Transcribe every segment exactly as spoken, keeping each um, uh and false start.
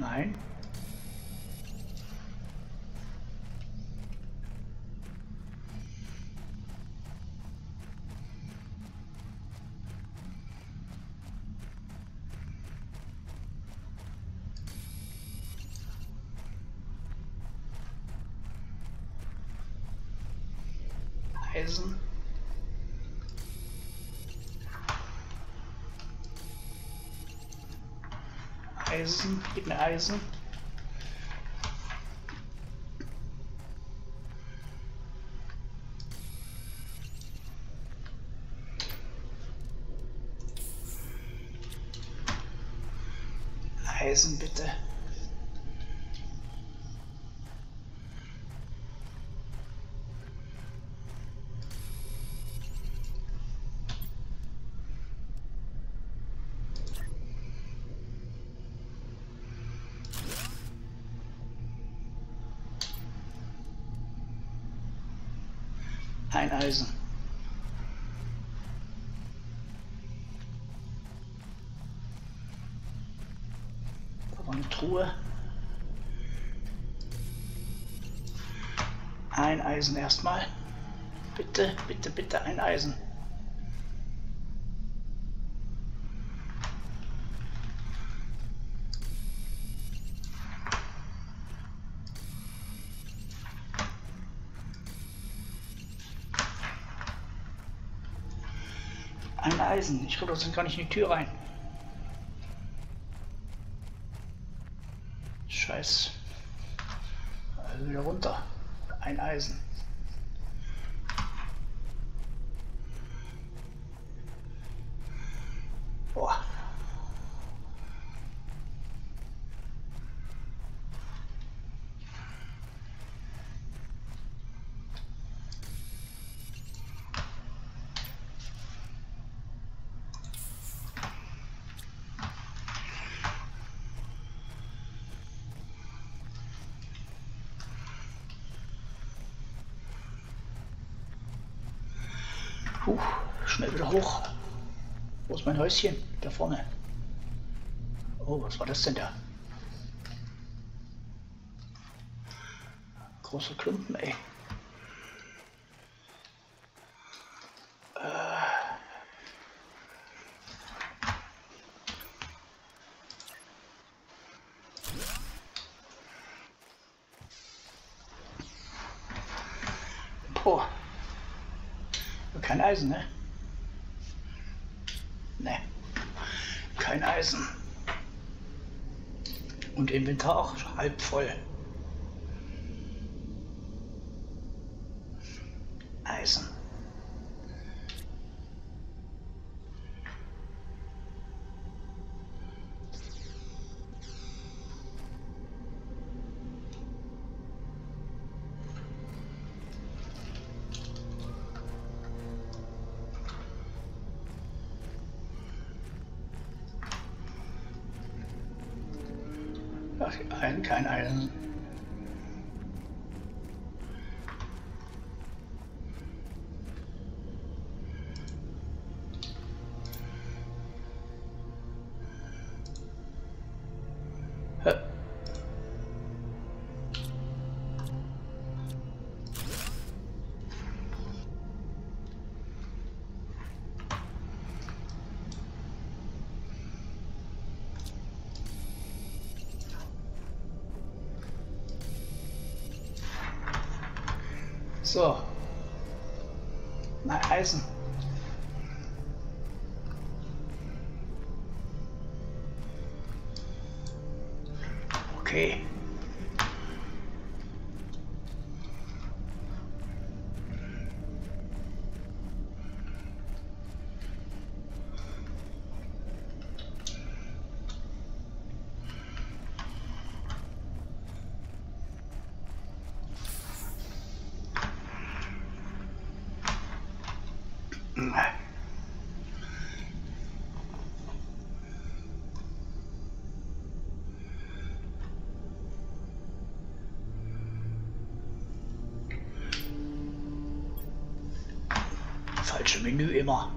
Nein. Eisen. Eisen, gib mir Eisen. Eisen bitte. Ein Eisen. Da war eine Truhe. Ein Eisen erstmal. Bitte, bitte, bitte ein Eisen. Ein Eisen. Ich gucke sonst gar nicht in die Tür rein. Scheiß. Also wieder runter. Ein Eisen. Boah. Puh, schnell wieder hoch. Wo ist mein Häuschen? Da vorne. Oh, was war das denn da? Großer Klumpen, ey. Äh. Boah. Kein Eisen, ne? Ne. Kein Eisen. Und Inventar auch halb voll. Eisen. Ach, ein, kein Eisen. Hä? So, nein, Eisen. Okay. Falsche Menü immer.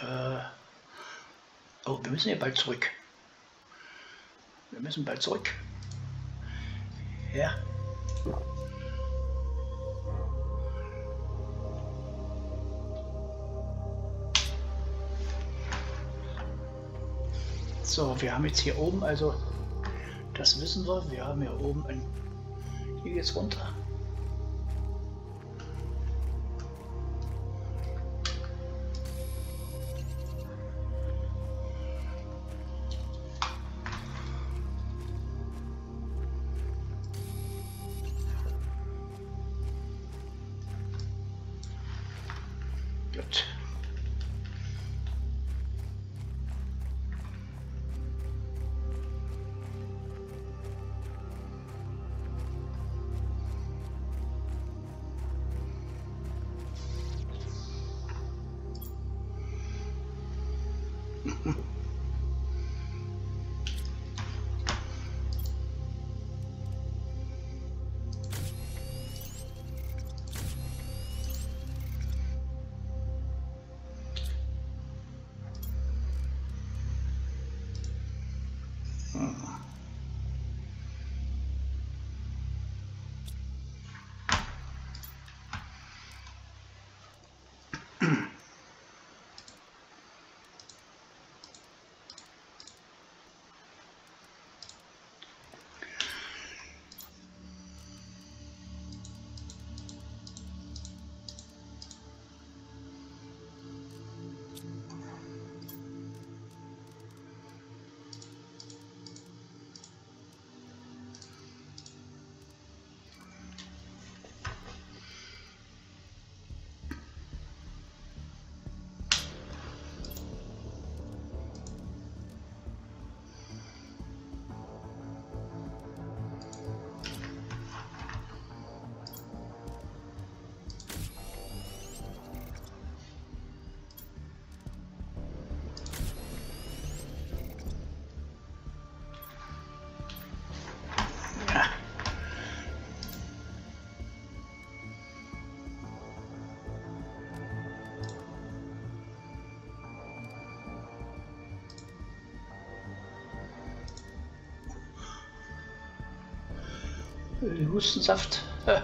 äh. Oh, wir müssen ja bald zurück. Wir müssen bald zurück. Ja. So, wir haben jetzt hier oben, also das wissen wir, wir haben hier oben ein, hier geht's runter. Hustensaft. Ja.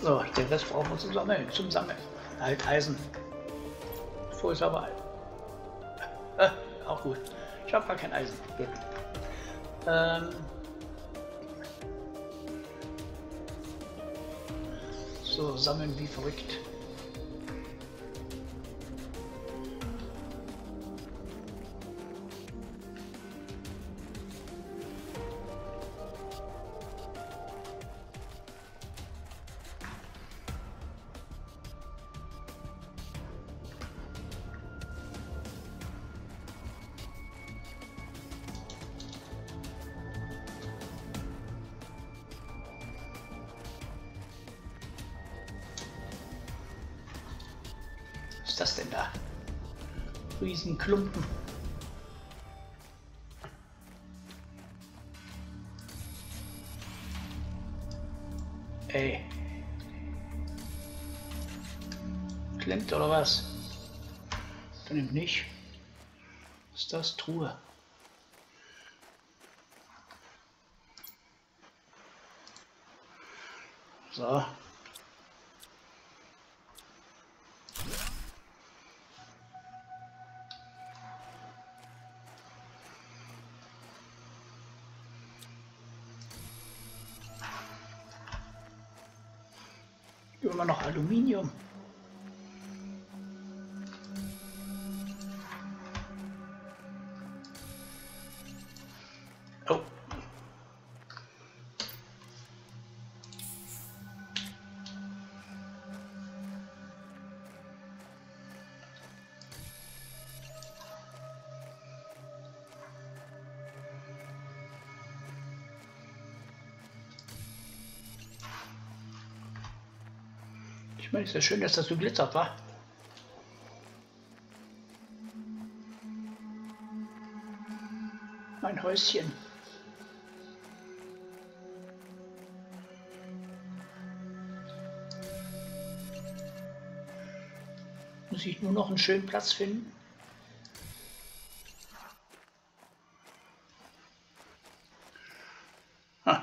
So, ich denke, das brauchen wir zum Sammeln, zum Sammeln. Halt Eisen. Bevor es aber Äh, auch gut. Ich habe gar kein Eisen. Gut. Ähm so, sammeln wie verrückt. Was ist das denn da? Riesenklumpen. Ey. Klemmt oder was? Dann nimmt nicht. Was ist das? Truhe. So. Immer noch Aluminium. Oh. Ich meine, es ist ja schön, dass das so glitzert war. Ein Häuschen. Muss ich nur noch einen schönen Platz finden. Ah.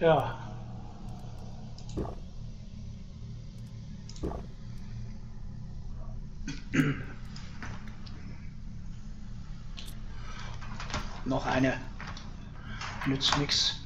Ja. Noch eine. Nützt nichts.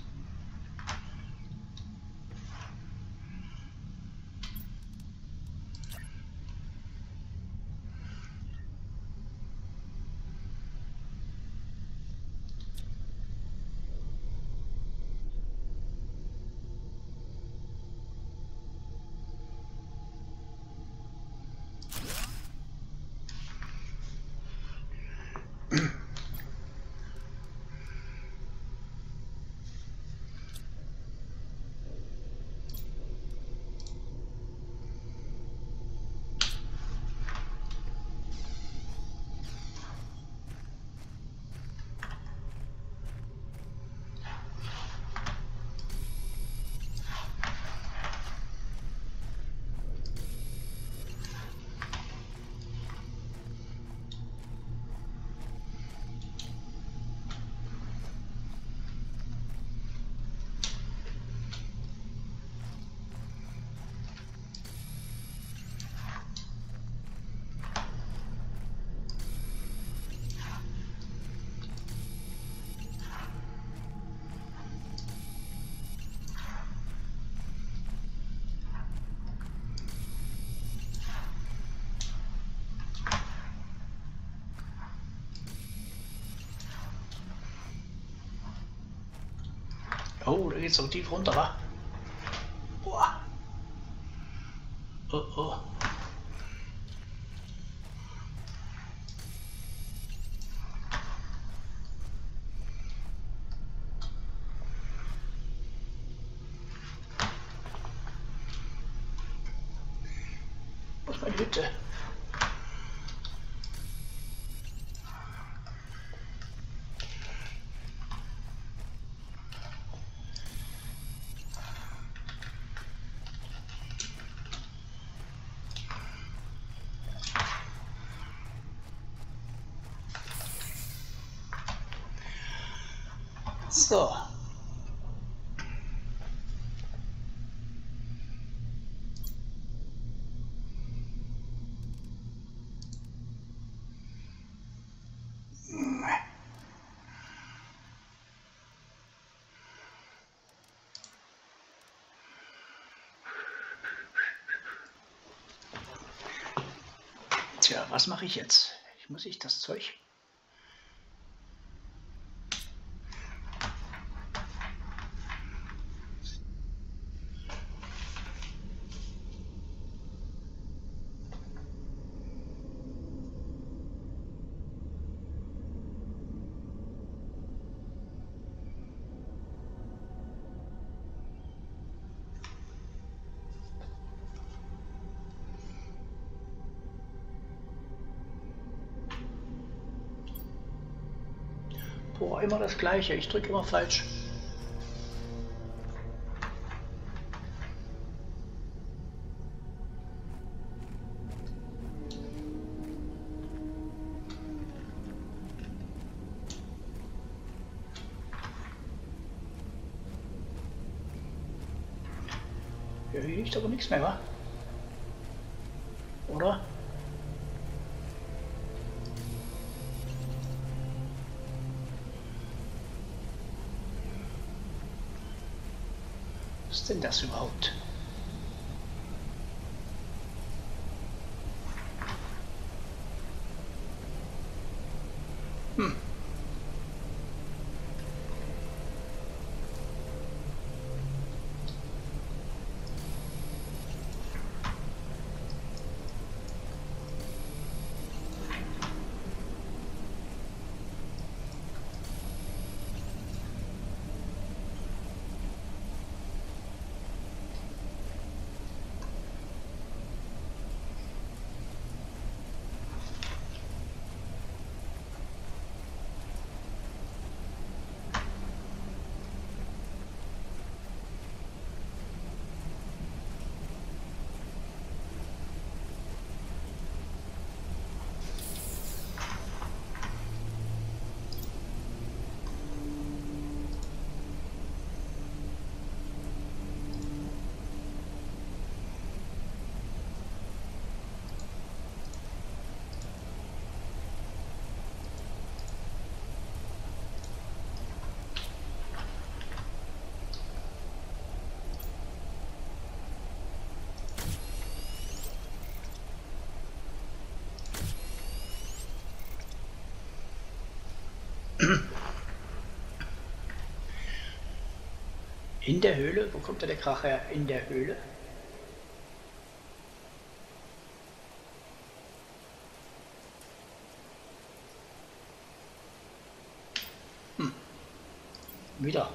Oh, da geht's so tief runter, wa? Boah. Oh, oh. Was war die Hütte? So. Tja, was mache ich jetzt? Ich muss ich das Zeug... Boah, immer das Gleiche. Ich drücke immer falsch. Ja, hier ist aber nichts mehr, wa? Oder? Was ist denn das überhaupt? Hm. In der Höhle? Wo kommt da der Krach her? In der Höhle? Hm. Wieder.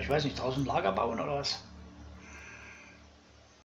Ich weiß nicht, draußen Lager bauen oder was?